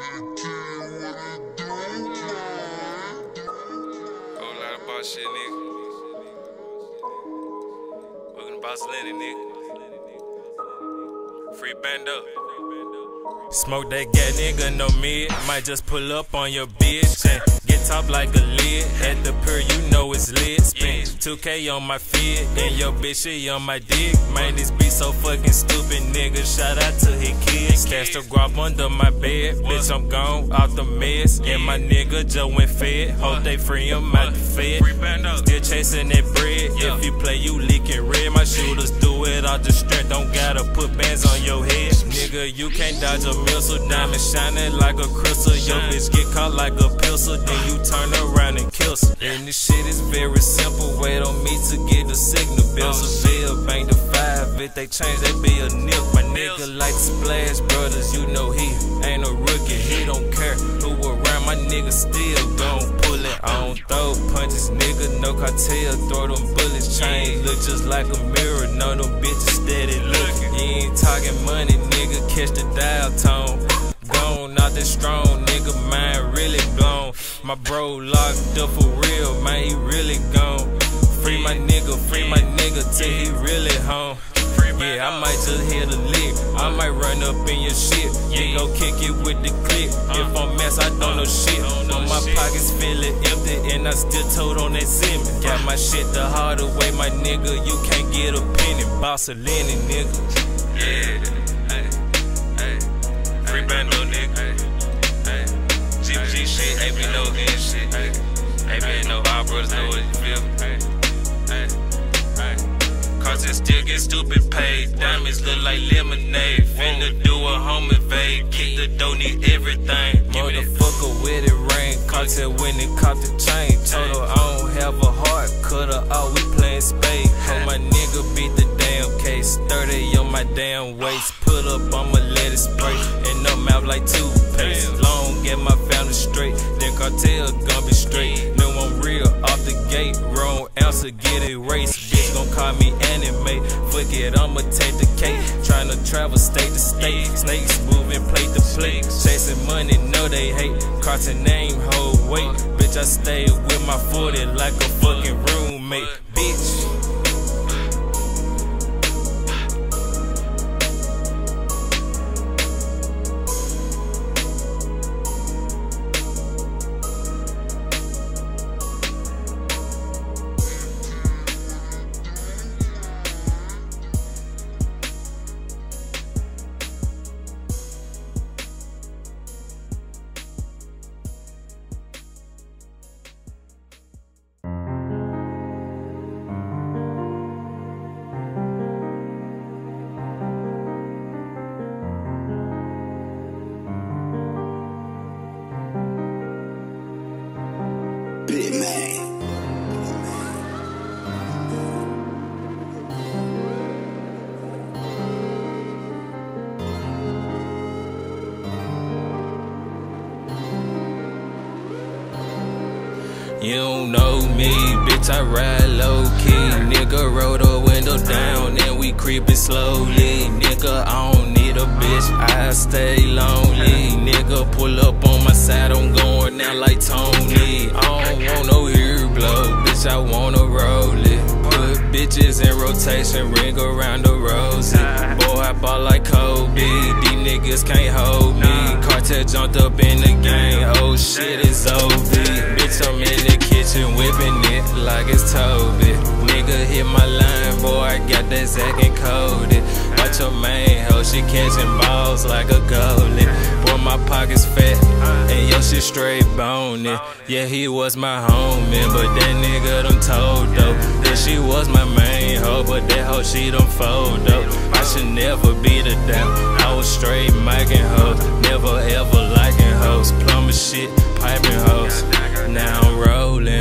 Whole lot of boss shit, nigga. Welcome to Bossalini, nigga. Free Bando. Smoke that gat, nigga, no mid. Might just pull up on your bitch and get top like a lid. At the pier, you know it's lit. Spend 2K on my feed and your bitch, she on my dick. Man, this be so fucking stupid, nigga. Shout out to his kids. Stash the grub under my bed. Bitch, I'm gone off the mess. And my nigga Joe went fed. Hope they free him out the fed. Still chasing that bread. If you play, you leaking red. My shooters do it off the strength. Don't gotta put bands on your head. Nigga, you can't dodge a missile, diamond shining like a crystal. Your bitch get caught like a pistol, then you turn around and kill her. And this shit is very simple, wait on me to get the signal. Bill Seville, bang the five, if they change, they be a nip. My nigga like to splash, brothers, you know he ain't a rookie. He don't care who around, my nigga still gon' pull it. I don't throw punches, nigga, no cartel, throw them bullets. Chain look just like a mirror, no, them bitches steady looking. You ain't talking money, nigga, catch the dial tone. Gone out that strong, nigga, mind really blown. My bro locked up for real, man, he really gone. Free my nigga, till he really home. Yeah, I might just hit a lick, I might run up in your shit. Then go kick it with the click. If I'm mess, I don't know shit. Know my pockets feeling empty, and I still told on that cement. Got my shit the harder way, my nigga, you can't get a penny. Bossalini, nigga. Yeah, hey, hey, Free Bando, nigga. Hey, GPG shit, AB no good shit. AB no, our brothers know what you feel. Cartel still get stupid paid. Diamonds look like lemonade. Finna do a home invade. Kick the dough, need everything. Motherfucker with it rain. Cartel when it caught the chain. Told her I don't have a heart. Cut her off, we playing spade. Told my nigga beat the damn case. 30 on my damn waist. Put up, I'ma let it spray. In her mouth like toothpaste. Long, get my family straight. Then Cartel gon' be straight. No, I'm real off the gate. Wrong answer, get erased. Bitch gon' call me anime. Fuck it, I'ma take the cake. Tryna travel state to state. Snakes moving plate to plate. Chasing money, no they hate. Cartel name, hold weight. Bitch, I stay with my 40 like a fucking roommate. Bitch. You don't know me, bitch, I ride low-key. Nigga, roll the window down and we creepin' slowly. Nigga, I don't need a bitch, I stay lonely. Nigga, pull up on my side, I'm going out like Tony. I don't want no ear blow, bitch, I wanna roll it. Put bitches in rotation, ring around the rosy. Boy, I ball like Kobe, these niggas can't hold me. Cartel jumped up in the game, oh shit, it's over. I'm in the kitchen whipping it like it's Toby. Nigga hit my line, boy, I got that Zack and Cody. Watch your main hoe, she catching balls like a goalie. Boy, my pocket's fat, and yo, shit straight boning. Yeah, he was my homie, but that nigga done told, though. That she was my main hoe, but that hoe, she done fold, though. I should never be the damn, I was straight micin' hoes. Never ever liking hoes, plumber shit, piping hoes. Now I'm rolling,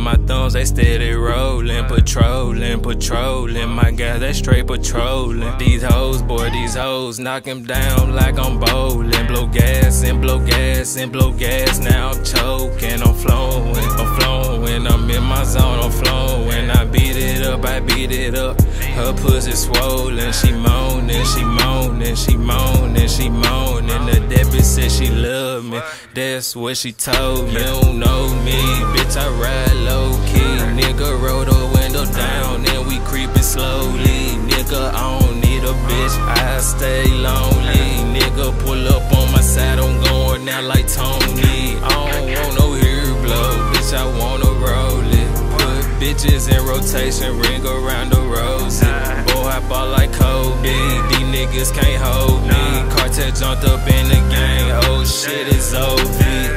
my thumbs they steady rolling. Patrolling, patrolling, my guys they straight patrolling. These hoes, boy, these hoes, knock them down like I'm bowling. Blow gas and blow gas and blow gas, now I'm choking, I'm flowing, I'm flowing, I'm in my zone on flow. When I beat it up, I beat it up. Her pussy swollen, she moaning, she moaning, she moaning, she moaning. The deputy said she love me, that's what she told me. You don't know me, bitch, I ride low key. Nigga roll the window down and we creeping slowly. Nigga, I don't need a bitch, I stay lonely. Nigga, pull up on my side, I'm going out like Tony. I don't want no hair blow, bitch, I wanna roll it. Put bitches in rotation, ring around the rosy. Boy, I ball like Kobe, these niggas can't hold me. Cartel jumped up in the game, oh shit, it's over.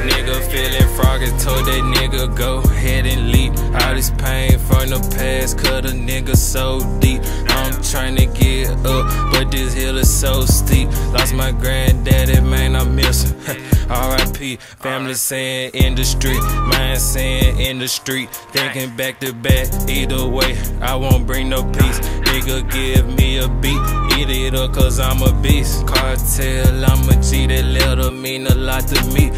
Nigga feeling froggy, told that nigga go ahead and leap. All this pain from the past, cut a nigga so deep. I'm trying to get up, but this hill is so steep. Lost my granddaddy, man, I miss him. R.I.P. Family saying industry, mind saying in the street. Thinking back to back, either way, I won't bring no peace. Nigga, give me a beat, eat it up, cause I'm a beast. Cartel, I'm a G, that letter mean a lot to me.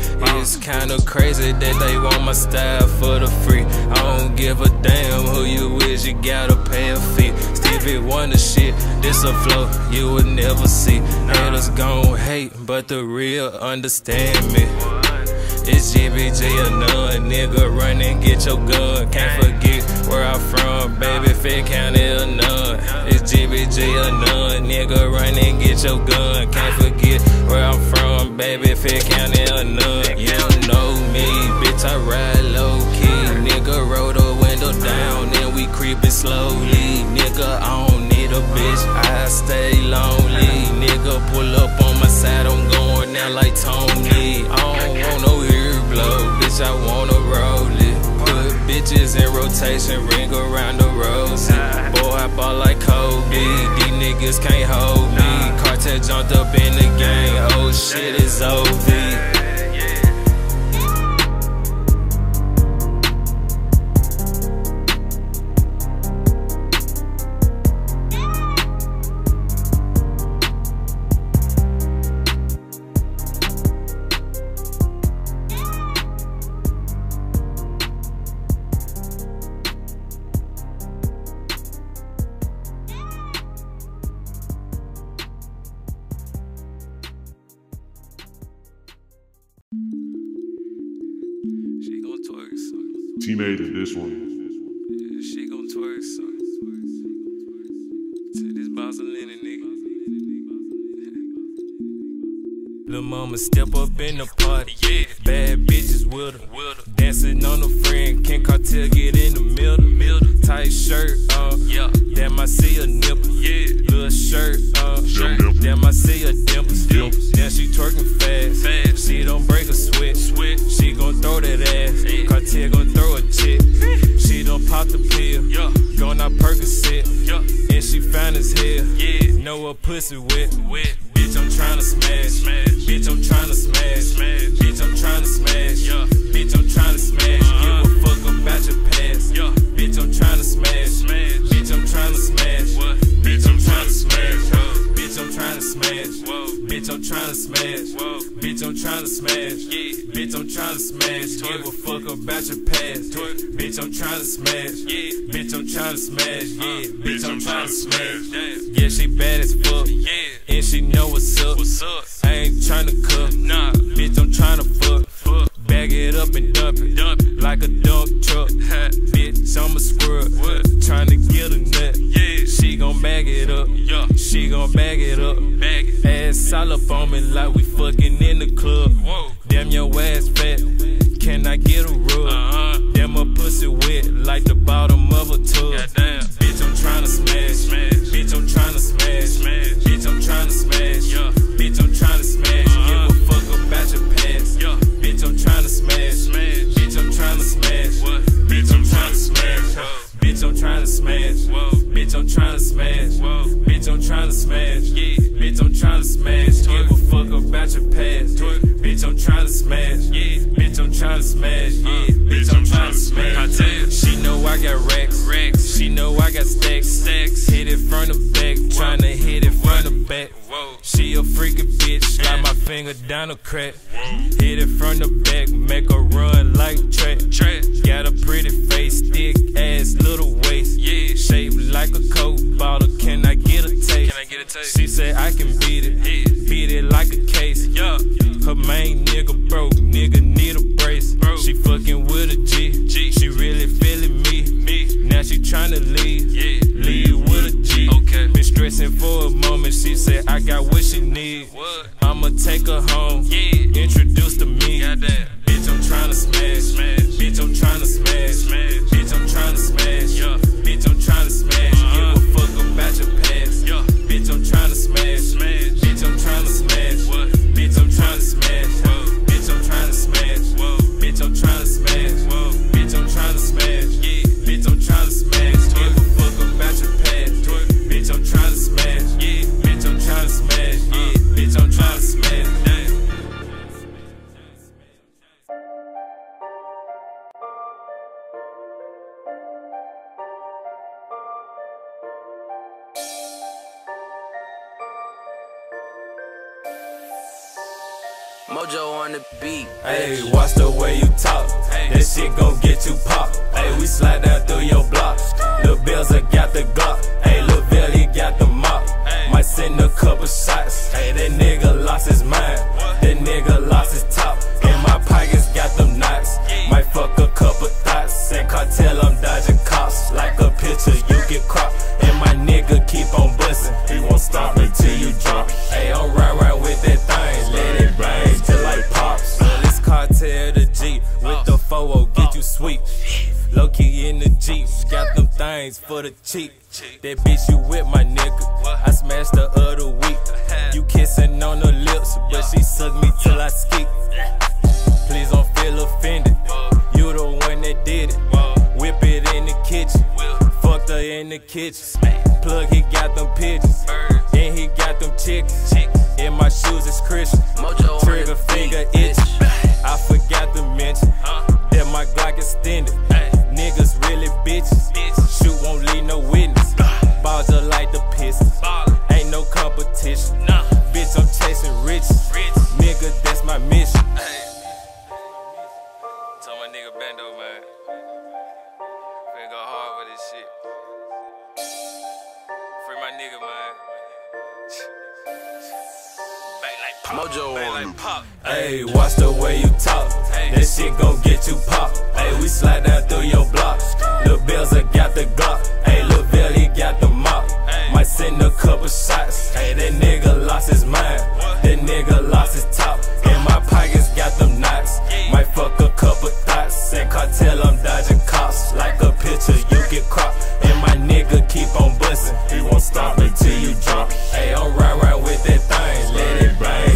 It's kinda crazy that they want my style for the free. I don't give a damn who you is, you gotta pay a fee. Stevie Wonder shit, this a flow you would never see. Haters gon' hate, but the real understand me. It's GBG or none, nigga, run and get your gun. Can't forget where I'm from, baby, Fayette County or none. It's GBG or none, nigga, run and get your gun. Can't forget where I'm from, baby, Fayette County or none. You don't know me, bitch, I ride low key. Nigga, roll the window down and we creepin' slowly. Nigga, I don't need a bitch, I stay lonely. Nigga, pull up on my side, I'm going out like Tony. I don't want no ear blow, bitch, I wanna roll it. Put bitches in rotation, ring around the rosy. Boy, I ball like Kobe, these niggas can't hold me. Cartel jumped up in the game, oh shit, it's over. She made it this one. Yeah, she gon' twerk, son. To this Bossalini, nigga. Lil' mama step up in the party. Yeah. Bad bitches with her. Dancing on a friend. Can't Cartel get in the middle. Tight shirt, yeah. Damn, I see a nipple. Yeah. Little shirt, shirt. Damn, I see a dimples. Dimples. Damn, she twerking fast. Fast. She don't break a switch. She gon' throw that ass. Yeah. Cartel gon' throw a chick. Yeah. She done pop the pill. Yeah. Gon' out Percocet. Yeah. And she fine as hell. Yeah. Know what pussy with. Bitch, I'm tryna smash. Bitch, I'm tryna smash. Bitch, I'm tryna smash. Yeah. Bitch, I'm tryna smash. Give a fuck about your past. Yeah. Bitch, I'm tryna smash. Bitch, I'm tryna smash. What? Bitch, I'm tryna smash. Bitch, I'm tryna smash. Whoa. Bitch, I'm tryna smash. Whoa. Bitch, I'm tryna smash. Yeah. Bitch, I'm tryna smash. Give a fuck about your past. Bitch, I'm tryna smash. Yeah. Bitch, I'm tryna smash. Yeah. Bitch, I'm tryna smash. Yeah, she bad as fuck. Yeah. And she know what's up. What's up? I ain't tryna cook. Nah. Bitch, I'm tryna fuck. Bag it up and dump it. Like a dump truck. Bitch, I'm a squirrel. What? Tryna get a nut. Yeah. She gon' bag it up. Yeah. She gon' bag it up. Bag it. Ass all up on me like we fucking in the club. Whoa. Damn, your ass fat. Can I get a rub? Damn, my pussy wet like the bottom of a tub. Goddamn. Bitch, I'm tryna smash. Bitch, I'm tryna smash. Bitch, I'm tryna smash. Yeah. Bitch, I'm tryna smash. Give a fuck about your past. Yeah. Bitch, I'm tryna smash. Bitch, I'm tryna smash. What? Bitch, I'm tryna smash. Bitch, I'm tryna smash. Whoa. Bitch, I'm tryna smash. Whoa. Bitch, I'm tryna smash. Yeah. Bitch, I'm tryna smash. Give a fuck about your past. Bitch, I'm tryna smash. Yeah. Bitch, I'm tryna smash, yeah, bitch, I'm tryna smash. Cartel. She know I got racks, she know I got stacks. Hit it from the back, tryna hit it from the back. She a freaky bitch, got my finger down a crack. Hit it from the back, make her run like track. Got a pretty face, thick ass, little waist. Shaped like a Coke bottle, can I get a taste? She said I can beat it like a case. Her main nigga broke, nigga need a brace. She fucking with a G, she really feeling me. Now she tryna leave with a G. Been stressing for a moment, she said I got what she need. I'ma take her home, introduce to me. Bitch, I'm tryna smash, bitch, I'm tryna smash, bitch, I'm tryna smash, bitch, I'm tryna smash. Give a fuck about your past, bitch, I'm tryna smash, bitch, I'm tryna smash, bitch, I'm tryna smash, bitch, I'm tryna smash, bitch, I'm tryna smash, bitch, I'm tryna smash, bitch, I'm tryna smash. Give a fuck about your past, bitch, I'm tryna smash, bitch, I'm tryna smash, bitch, I'm tryna smash. Hey, watch the way you talk. That shit gon' get you popped. Hey, we slide down through your block. Lil' Bills got the Glock. Hey, Lil' Billy got the mop. Might send a couple shots. Hey, that nigga lost his mind. That nigga lost his top. And my pockets got them knots. Might fuck a couple thoughts. And Cartel, I'm dodging cops. Like a picture, you get cropped. And my nigga keep on bustin'. He won't stop until you drop. Hey, I'm right with that thing. Let it rain till I pops. Cartel the G with the 4-0, get you sweet. Low key in the Jeep, got them things for the cheap. That bitch you with my nigga, I smashed the other week. You kissing on her lips, but she sucked me till I skeet. Please don't feel offended, you the one that did it. Whip it in the kitchen, fucked her in the kitchen. Plug, he got them pigeons, and he got them chicks. In my shoes it's Christian, trigger finger itch. I forgot to mention that my Glock extended. Niggas really bitches, shoot won't leave no witness. Balls are like the Pistons, ain't no competition. Bitch, I'm chasing riches, nigga, that's my mission. Tell my nigga Bando, man, we go hard with this shit. Free my nigga, man. Mojo on pop. Hey, watch the way you talk. That shit gon' get you popped. Hey, we slide down through your block. Lil' Bills got the Glock. Hey, Lil' Billy got the mop. Might send a couple shots. Hey, that nigga lost his mind. That nigga lost his top. And my pockets got them knots. Might fuck a couple thoughts. And Cartel, I'm dodging cops. Like a picture, you get cropped. And my nigga keep on bustin'. He won't stop until you drop. Hey, I'm right with that thing. Let it rain.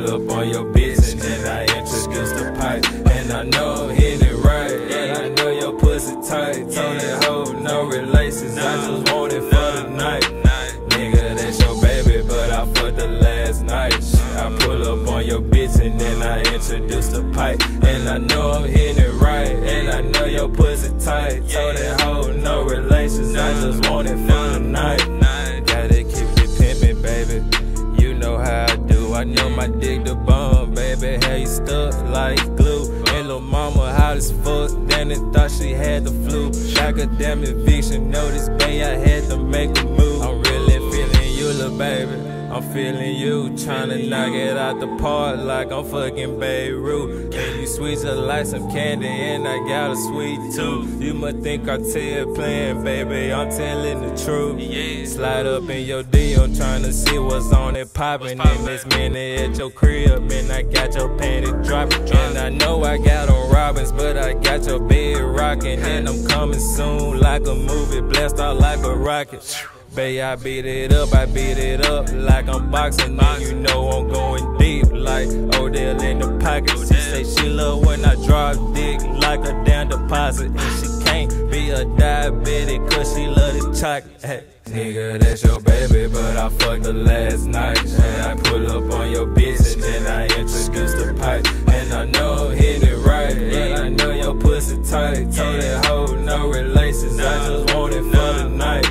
pull up on your bitch, and then I introduce the pipe. And I know I'm hitting right, and I know your pussy tight. Told that hoe no relations, I just want it for the night. Nigga, that's your baby, but I fucked the last night. I pull up on your bitch, and then I introduce the pipe. And I know I'm hitting it right, and I know your pussy tight. Told that hoe no relations, I just want it for the night. Gotta keep it pimpin', baby, you know how I do. I know my dick the bone, baby, how you stuck like glue. And lil' mama hot as fuck, then it thought she had the flu. Like a damn eviction notice, baby, I had to make a move. I'm really feeling you, lil' baby, I'm feeling you. Tryna knock it out the park like I'm fucking Beirut. Can you sweet your like some candy, and I got a sweet tooth. You must think Cartel playing, baby, I'm telling the truth. Slide up in your DM, tryna see what's on it poppin'. In this minute at your crib, and I got your panty droppin'. And I know I got on Robins, but I got your bed rockin'. And I'm coming soon like a movie, blessed out like a rocket. Babe, I beat it up like I'm boxing. And you know I'm going deep like Odell in the pocket. She say she love when I drop dick like a damn deposit. And she can't be a diabetic cause she love the chocolate. Hey. Nigga, that's your baby, but I fucked her last night. And I pull up on your bitch, and then I introduce the pipe. And I know I'm hitting it right, and I know your pussy tight. Told that hoe no relations, I just want it for the night.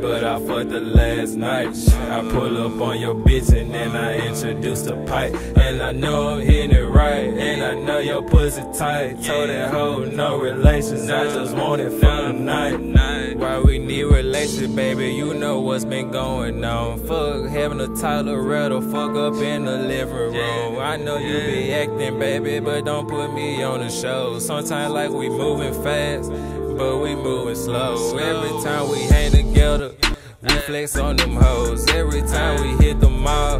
But I fucked the last night. I pull up on your bitch, and then I introduce the pipe. And I know I'm hitting it right, and I know your pussy tight. Told that hoe no relations, I just want it for the night. Why we need relations, baby, you know what's been going on. Fuck having a Toleretta, fuck up in the living room. I know you be acting, baby, but don't put me on the show. Sometimes like we moving fast, but we moving slow. Every time we hang together, we flex on them hoes. Every time we hit the mall,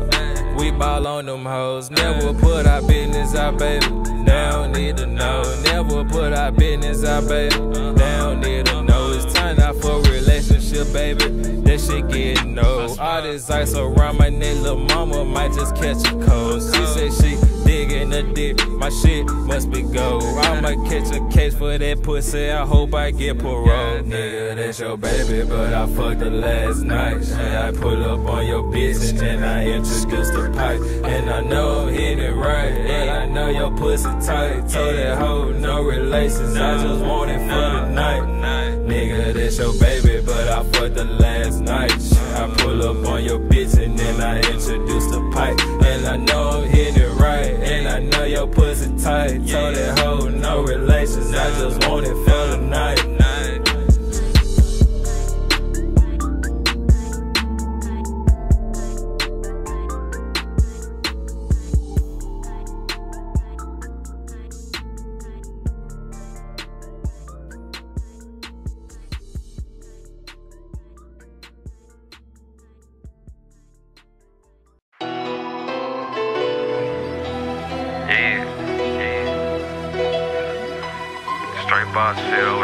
we ball on them hoes. Never put our business out, baby, they don't need to know. Never put our business out, baby, they don't need to know. It's time out for a relationship, baby, that shit getting old. All this ice around my neck, lil' mama might just catch a cold. She said she digging the dick, my shit must be gold. I'ma catch a case for that pussy, I hope I get parole. Nigga, that's your baby, but I fucked her last night. And I pull up on your bitch, and then I introduce the pipe. And I know I'm hitting it right, and I know your pussy tight. Told that hoe no relations, I just want it for the night. Nigga, that's your baby, but I fucked her last night. I pull up on your bitch, and then I introduce the pipe. And I know I'm hitting it right, and I know your pussy tight. Told that hoe no relations, I just want it for the night. Cartel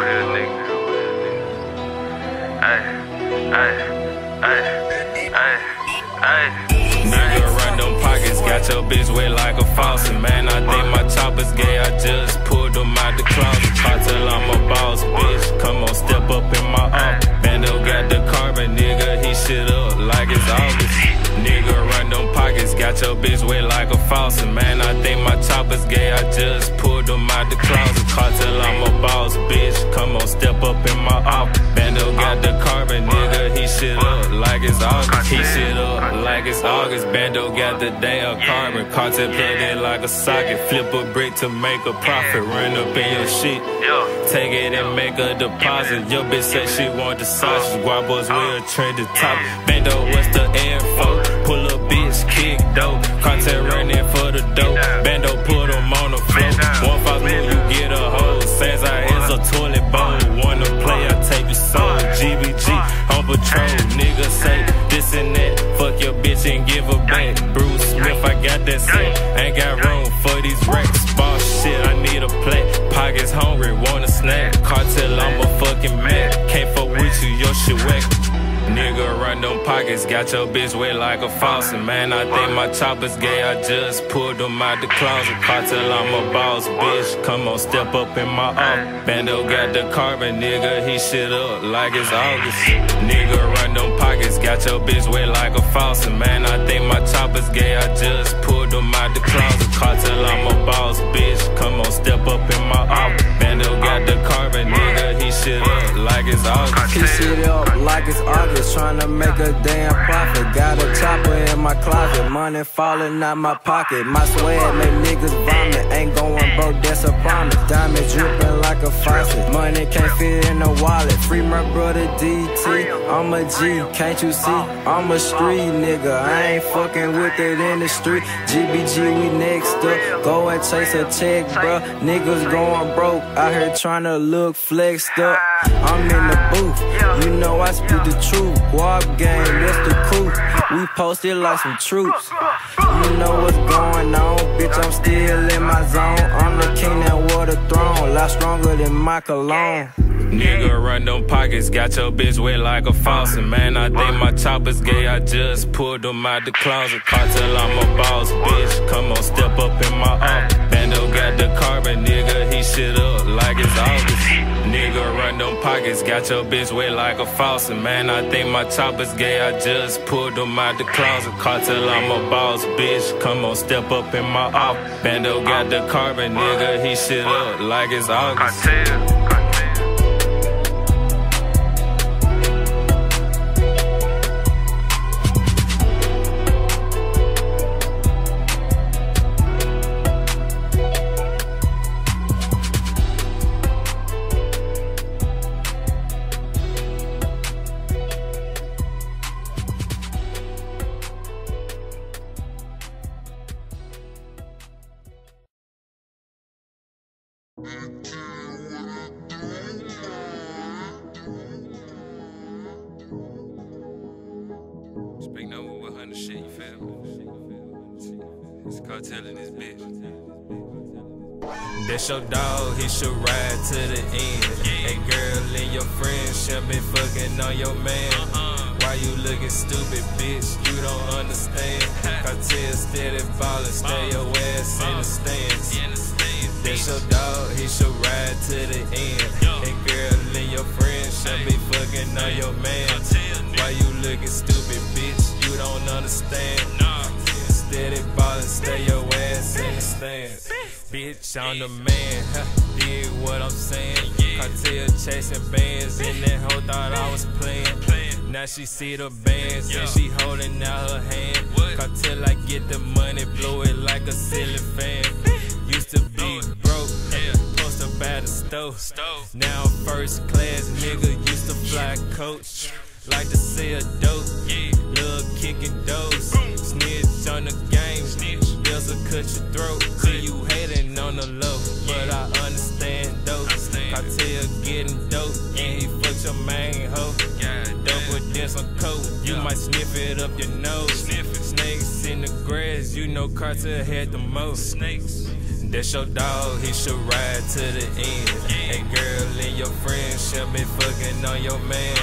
plugged in like a socket, flip a brick to make a profit, run up in your shit, take it and make a deposit. Your bitch said she want the sausage, guapos will trend the top. Bando, what's the info? Pull a bitch, kick dope. Cartel ran in for the dope. Bando put them on the floor. One false move, you get a hoe. Says I is a toilet bowl. Wanna play, I take your soul. GBG on patrol, nigga say this and that. Fuck your bitch and give her back. Bruce Smith, I got that set. Ain't got room for these racks. Boss shit, I need a plate. Pockets hungry, want a snack. Cartel, I'm a fucking man. Can't fuck with you, your shit whack. Nigga, run them pockets, got your bitch wet like a faucet. Man, I think my chopper's gay, I just pulled them out the closet. Cartel, I'm a boss, bitch, come on, step up in my office. Bando got the carbon, nigga, he shit up like it's August. Nigga, run them pockets, got your bitch wet like a faucet. Man, I think my chopper's gay, I just pulled them out the closet. Cartel, I'm a boss, bitch, come on, step up in my office. Bando got the carbon, nigga, he shit up like it's August. He shit up like it's August, tryna make a damn profit. Got a chopper in my closet, money falling out my pocket. My swag make niggas vomit, ain't going broke, that's a promise. Diamonds dripping like a faucet, money can't fit in the wallet. Free my brother DT, I'm a G, can't you see? I'm a street nigga, I ain't fucking with it in the street. GBG, we next up, go and chase a check, bruh. Niggas going broke, out here tryna look flexed up. I'm in the booth, you know I speak the truth. Guap game, that's the crew. We posted like some troops. You know what's going on, bitch, I'm still in my zone. I'm the king that wore the throne, a lot stronger than my cologne. Nigga, run them pockets, got your bitch wet like a faucet. Man, I think my chopper's gay, I just pulled them out the closet. Cartel, I'm a boss, bitch, come on, step up in my office. Bando got the carbon, nigga, he shit up like it's August. Nigga, run them pockets, got your bitch wet like a faucet. Man, I think my chopper's gay, I just pulled them out the closet. Cartel, I'm a boss, bitch, come on, step up in my office. Bando got the carbon, nigga, he shit up like it's August. Cartel. Speaking over 100 shit, you feel me? It's Cartel in this bitch. That's your dog, he should ride to the end. Hey girl and your friends should be fucking on your man. Why you looking stupid, bitch? You don't understand. Cartel steady ballin', stay your ass in the stands. That's your dog, he should ride to the end. And girl and your friends should be fucking on your man. Why you looking stupid, bitch? You don't understand. Steady ballin', stay your ass in the stands. Bitch, I'm the man, did what I'm saying. Cartel chasing bands, and that hoe thought I was playing. Now she see the bands, and she holding out her hand. Cartel, I get the money, blow it like a ceiling fan. Used to be broke, post up at the stove. Now I'm first class, nigga, used to fly coach. Like to sell dope, love kicking doors. Snitch on the game, bills will cut your throat. See you hating on the low, but I understand though. Cartel getting dope, and he fucked your main hoe. Double dance on coke, you might sniff it up your nose. Snakes in the grass, you know Cartel had the most. That's your dog, he should ride to the end. And girl and your friends should be fucking on your man.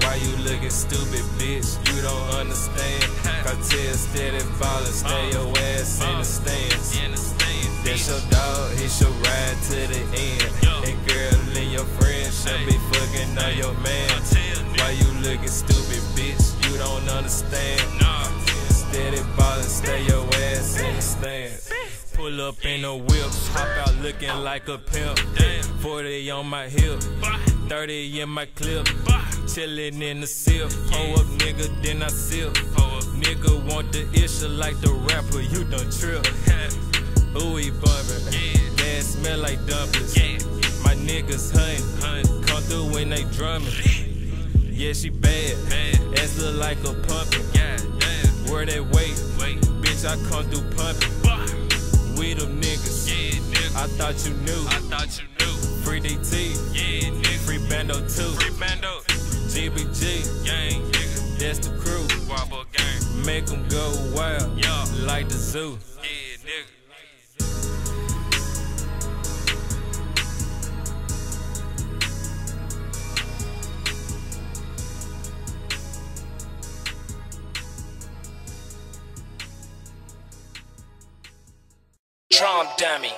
Why you looking stupid, bitch? You don't understand. Cartel steady ballin', stay your ass in the stands. That's your dog, he should ride to the end. And girl and your friends should be fucking on your man. Why you looking stupid, bitch? You don't understand. Steady ballin', stay your ass in the stands. Pull up in a whip, hop out looking like a pimp. 40 on my hip, 30 in my clip. Chillin' in the sip, pull up nigga, then I sip. Nigga want the issue like the rapper, you done trip. Ooh, he bumpin', that smell like dumplings. My niggas huntin', come through when they drummin'. Yeah, she bad, ass look like a pumpkin. Where they wait, bitch, I come through pumpin'. We them niggas, nigga. I thought you knew, Free DT, nigga. Free Bando too, GBG, gang, nigga. That's the crew, Wobble gang. Make them go wild, like the zoo, nigga. Drum dummy.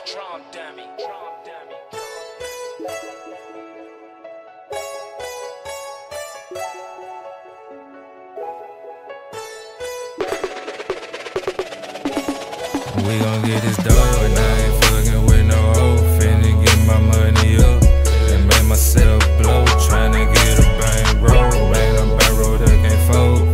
We gon' get this dough, and I ain't fucking with no hoe. Finna get my money up and make myself blow. Tryna get a bang roll, man, I'm back road, I can't fold.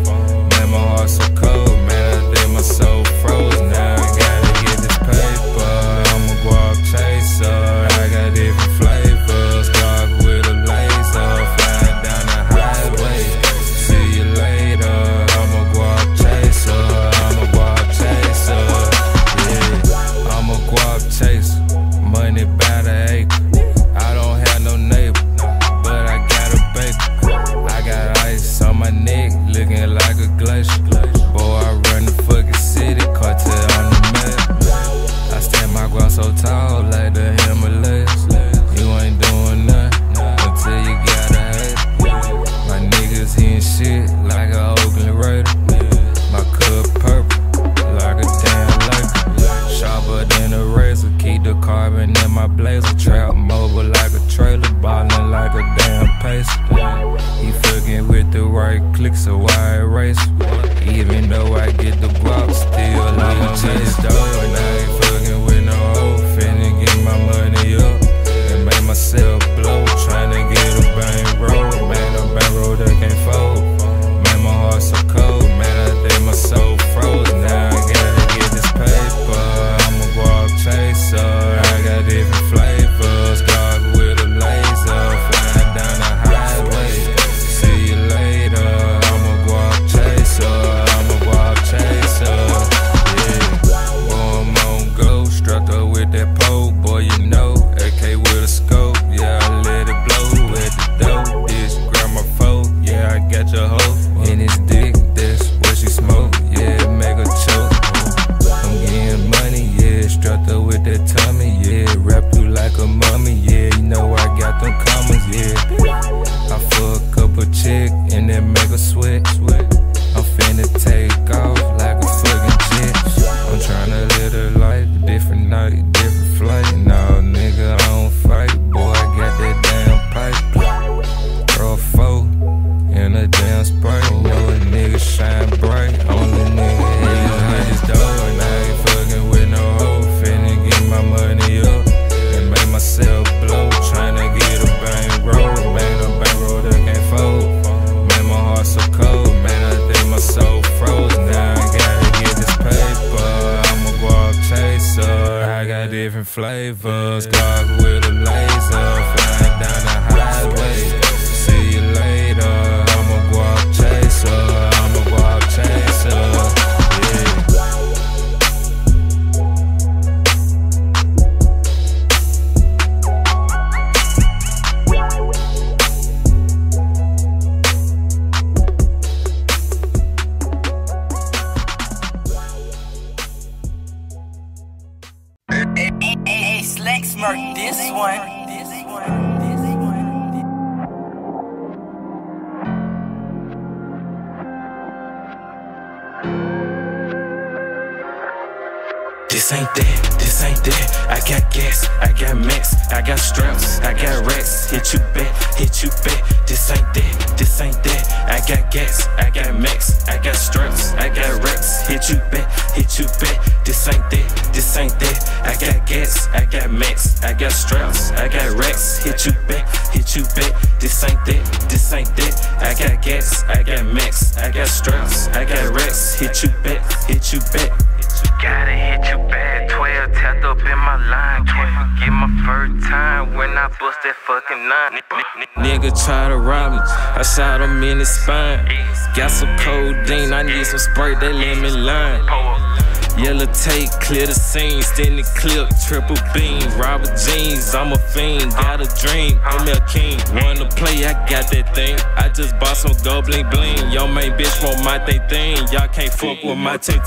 Man, my heart so cold, man, I think my soul froze. Now I gotta get this paper, I'm a guap chaser. I got different flavors, dark with a laser. Fly down the highway, see you later. I'm a guap chaser, I'm a guap chaser. Yeah, I'm a guap chaser, money by the acre. Looking like a glacier, boy, I run the fucking city, cartel on the map. I stand my ground so tall like the Himalayas. You ain't doing nothing until you gotta hate. My niggas hitting shit like an Oakland Raider. My cup purple like a damn liquor. Sharper than a razor, keep the carbon in my blazer. Trap mobile like a trailer, ballin' like a damn pacer. You fucking with the right click, so I erase. Even though I get the guap, still I don't chase dough. And I ain't fucking with no hoe. Finna get my money up and make myself blow. Tryna get a bang roll, man, a bang roll that can't fold. Man, my heart so cold, man, I think my soul froze. Now I gotta get this paper, I'm a guap chaser. I got different flavors, God with a laser. Fly down the highway, flavors, God with a laser, fly down the highway. See you later, I'm a guap chaser, I'm a guap I shot him in his spine. Got some codeine, I need some Sprite, they let me line. Yellow tape, clear the scene, send the clip, triple beam. Robert jeans, I'm a fiend, got a dream, ML King. Wanna play, I got that thing. I just bought some gold bling bling. Yo, main bitch want my thing. Y'all can't fuck with my team.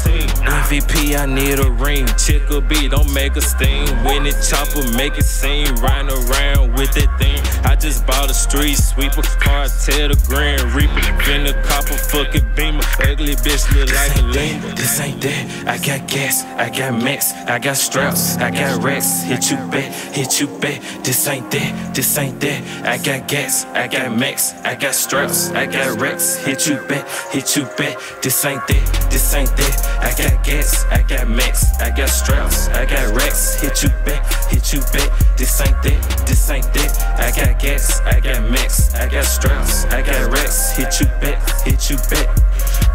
MVP, I need a ring. Chickle B, don't make a sting. When it chopper, make it sing. Riding around with that thing. I just bought a street sweeper, cartel, the Grand Reaper. Been a copper, fucking Beamer. Ugly bitch, look like a lemur. This ain't that, I got got gas, I got max, I got straps, I got racks. Hit you back, this ain't that, this ain't that. I got gas, I got max, I got straps, I got racks. Hit you back, this ain't that, this ain't that. I got gas, I got max, I got straps, I got racks. Hit you back, this ain't that, this ain't that. I got gas, I got max, I got straps, I got racks. Hit you back,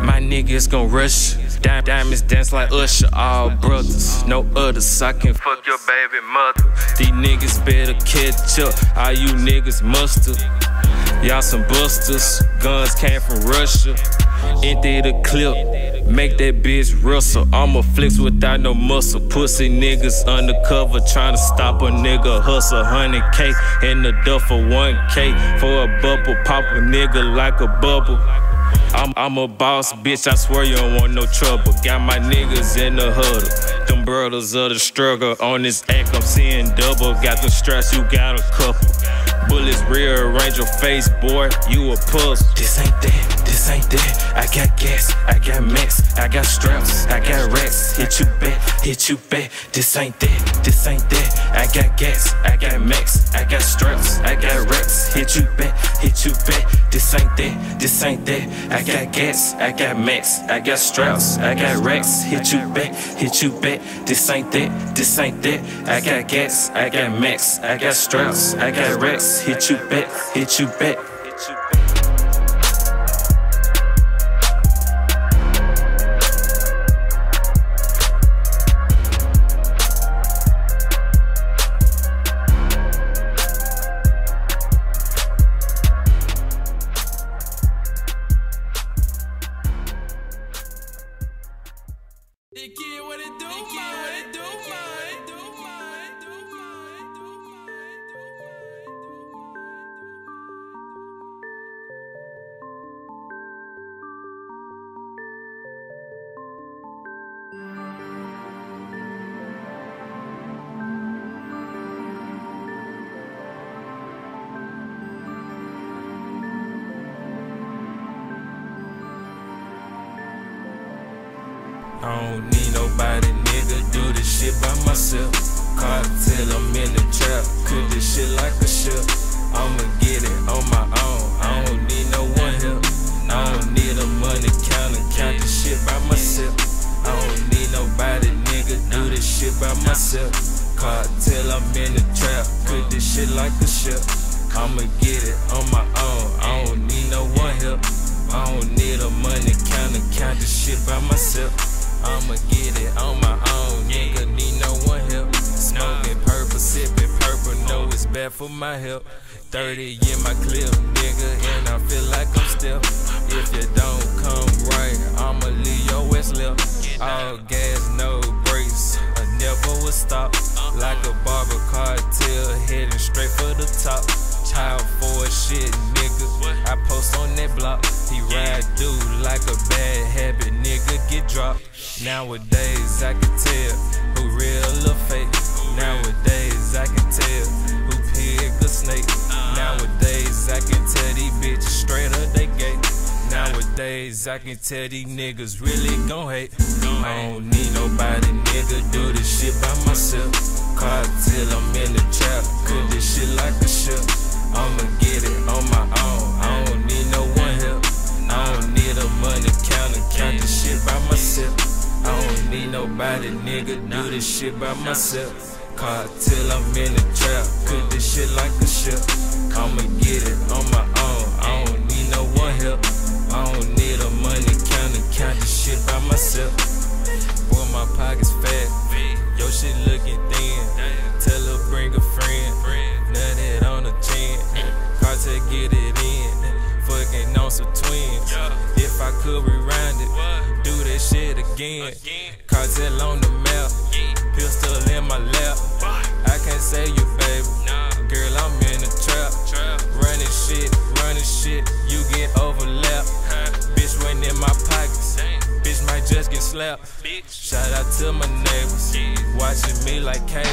my niggas gon' rush. Diamonds dance like Usher, all brothers, no others. I can fuck your baby mother. These niggas better catch up, all you niggas mustard. Y'all some busters, guns came from Russia. Empty the clip, make that bitch rustle. I'ma flex without no muscle. Pussy niggas undercover, tryna stop a nigga hustle. 100K in the duffel, 1K for a bubble. Pop a nigga like a bubble. I'm a boss, bitch, I swear you don't want no trouble. Got my niggas in the huddle, them brothers of the struggle. On this act, I'm seeing double. Got the stress, you got a couple. Bullets rearrange your face, boy, you a puss. This ain't that, this ain't that. I got gas, I got max, I got straps, I got racks. Hit you back, this ain't that, this ain't that. I got gas, I got max, I got straps, I got racks. Hit you back, this ain't that, this ain't that. I got gas, I got max, I got straps, I got racks. Hit you back, this ain't that, this ain't that. I got gas, I got max, I got straps, I got racks. Hit you back, hit you back. I don't need nobody, nigga, do this shit by myself. Cartel, I'm in the trap, cook this shit like a chef. I'ma get it on my own, I don't need no one help. I don't need a money counter, count this shit by myself. I don't need nobody, nigga, do this shit by myself. Cartel, I'm in the trap, cook this shit like a chef. I'ma get it on my own, I don't need no one help. I don't need a money counter, count this shit by myself. I'ma get it on my own, nigga, need no one help. Smoking purple, sipping purple, know it's bad for my health. 30 in my clip, nigga, and I feel like I'm still. If you don't come right, I'ma leave your ass left. All gas, no brakes, I never will stop. Like a barber cartel, heading straight for the top. Child for shit, nigga, I post on that block. He ride dude like a bad habit, nigga, get dropped. Nowadays I can tell who real or fake. Nowadays I can tell who pig or snake. Nowadays I can tell these bitches straight or they gay. Nowadays I can tell these niggas really gon' hate. I don't need nobody, nigga, do this shit by myself. Cartel, I'm in the trap, cook this shit like a chef. I'ma get it on my own, I don't need no one help. I don't need a money counter, count this shit by myself. I don't need nobody, nigga, do this shit by myself. Cartel, I'm in the trap, cook this shit like a chef. I'ma get it on my own, I don't need no one help. I don't need a money counter, count this shit by myself. Boy, my pockets fat, yo shit looking thin. Tell her bring a friend. Nutted on the chin, Cartel get it in. Fucking on some twins. If I could rewind it, do that shit again. Cartel on the map, pistol in my lap. I can't save you, baby. Girl, I'm in the trap. Running shit, you get overlapped. Bitch went in my pockets, bitch might just get slapped. Shout out to my neighbors, watching me like cable.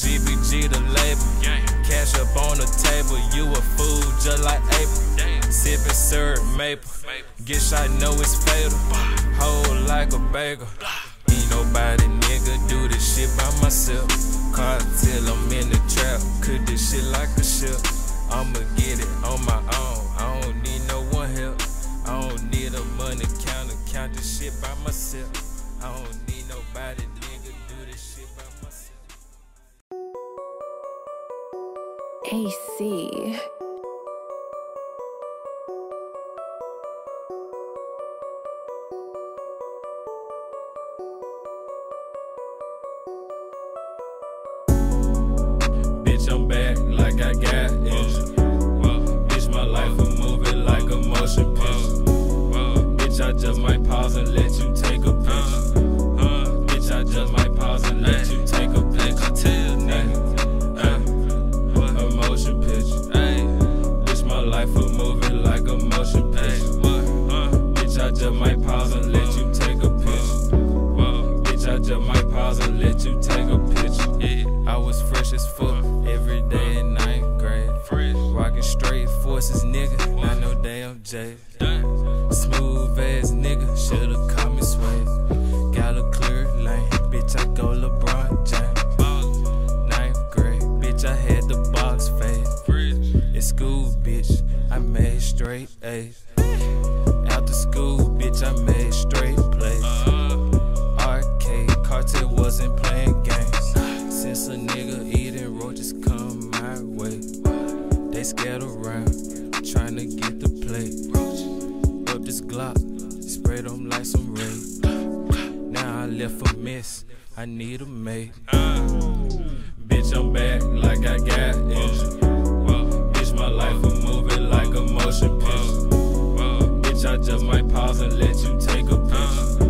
GBG the label. Cash up on the table, you a fool just like April. Sippin' syrup maple, get shot, know it's fatal. Hold like a bagel, ain't nobody till I'm in the trap. Cook this shit like a ship. I'ma get it on my own. I don't need no one help. I don't need a money counter. Count this shit by myself. I don't need nobody, nigga. Do this shit by myself. AC. Bitch, I'm back like I got injured. Bitch, my life is moving like a motion picture. Bitch, I just might pause and let you take a picture. Bitch, I just might pause and let you take a picture. A motion picture. Bitch, my life is moving like a motion picture. Bitch, I just might pause and let you take a picture. Bitch, I just might pause and let you take a picture. Yeah, I was fresh as fuck. Straight forces, nigga, not no damn J. Smooth ass nigga, shoulda caught me sway. Got a clear lane, bitch, I go LeBron James. Ninth grade, bitch, I had the box fade. At school, bitch, I made straight A's. After school, bitch, I made straight plays. Arcade, Cartel wasn't playing games. Since a nigga eating roaches come my way, they scared around, trying to get the plate. Up this Glock, spray them like some raid. Now I left a mess, I need a mate. Bitch, I'm back like I got injured. Bitch, my life is moving like a motion picture. Bitch, I just might pause and let you take a picture.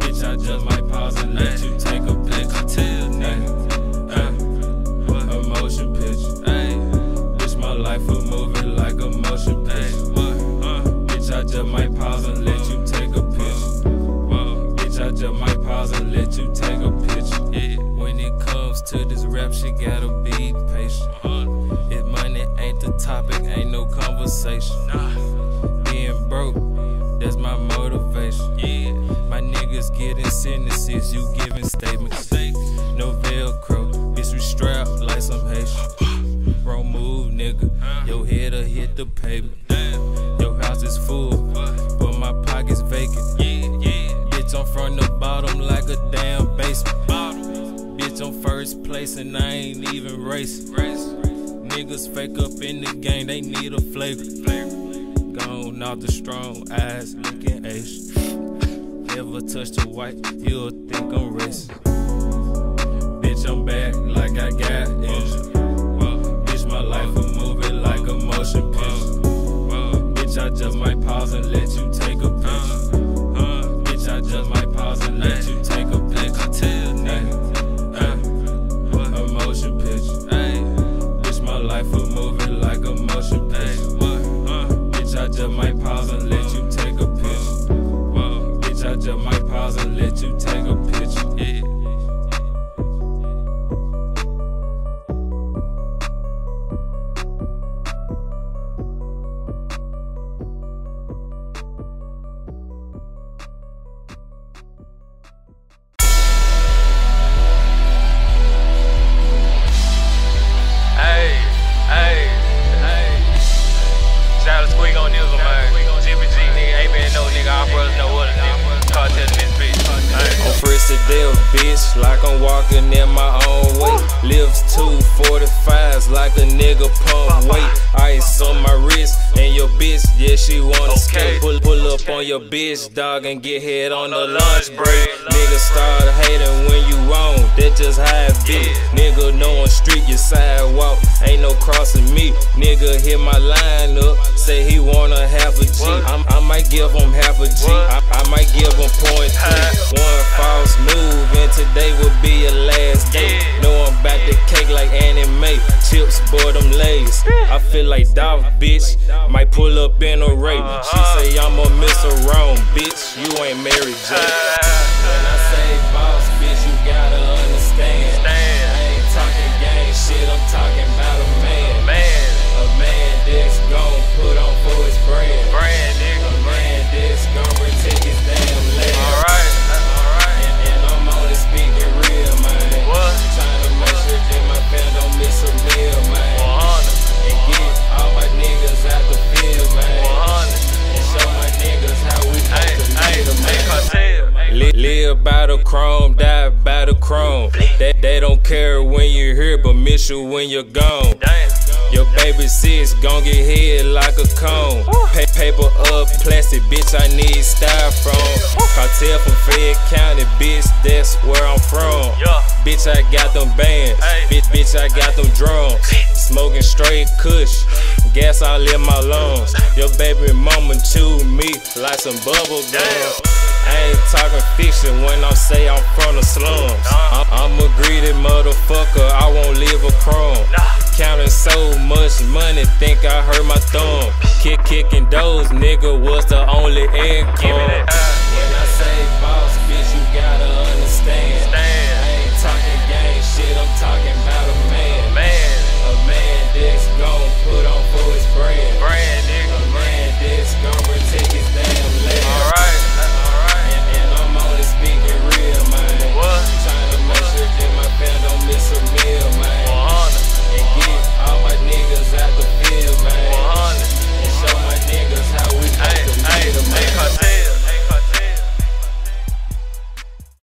Bitch, I just might pause and let you take a picture. A motion picture. Life is moving like a motion picture. Bitch, I just might pause and let you take a picture. Bitch, I just might pause and let you take a picture. Yeah. When it comes to this rap, she gotta be patient. If money ain't the topic, ain't no conversation. Being broke, that's my motivation. Yeah. My niggas getting sentences, you giving statements. No Velcro, bitch, we strapped like some Haitian. Wrong move, nigga. Your head'll hit the pavement. Your house is full, but my pocket's vacant. Bitch, I'm from the bottom like a damn basement. Bitch, I'm first place and I ain't even racing. Niggas fake up in the game, they need a flavor. Gone off the strong, eyes looking Asian. Never touch the white, you'll think I'm racist. Bitch, I'm back like I got injured. My life is moving like a motion picture. Bitch, I just might pause and let you take a picture. Bitch, I just might pause and let you take a picture. A motion picture. Bitch, my life is moving like a motion picture. Bitch, I just might pause and let you take a picture. Bitch, I just might pause and let you take a picture. Yeah. Your bitch, dog, and get head on the lunch break. Nigga start hating when you wrong, that just how it be. Nigga knowin' street, your sidewalk, ain't no crossing me. Nigga hit my line up, say he wanna half a G. I might give him half a G, I might give him 0.3. One false move and today will be your last day. Know I'm back to cake like anime, chips, boy, them lays. I feel like Dolph, bitch, might pull up in a rape. She say I'm a miss a wrong, bitch, you ain't Mary J. When I say boss, bitch, you gotta understand. I ain't talking gang shit, I'm talking about a man. A man that's gon' put on for his brand. A man that's gon' protect his damn land. And I'm only speaking real, man. Trying to make sure that my chrome, die by the chrome. They don't care when you're here, but miss you when you're gone. Your baby sis gon' get head like a cone. Paper up, plastic, bitch, I need styrofoam. Cartel from Fayette County, bitch, that's where I'm from. Bitch, I got them bands, bitch, I got them drums. Smoking straight kush, gas all in my lungs. Your baby mama chewed me like some bubble gum. I ain't talking fiction when I say I'm from the slums. I'm a greedy motherfucker, I won't leave a crumb. Counting so much money, think I hurt my thumb. Kicking those nigga was the only income.